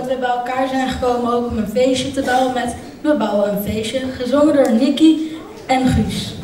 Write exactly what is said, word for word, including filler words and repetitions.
omdat we bij elkaar zijn gekomen ook om een feestje te bouwen met We Bouwen een Feestje, gezongen door Nicky en Guus.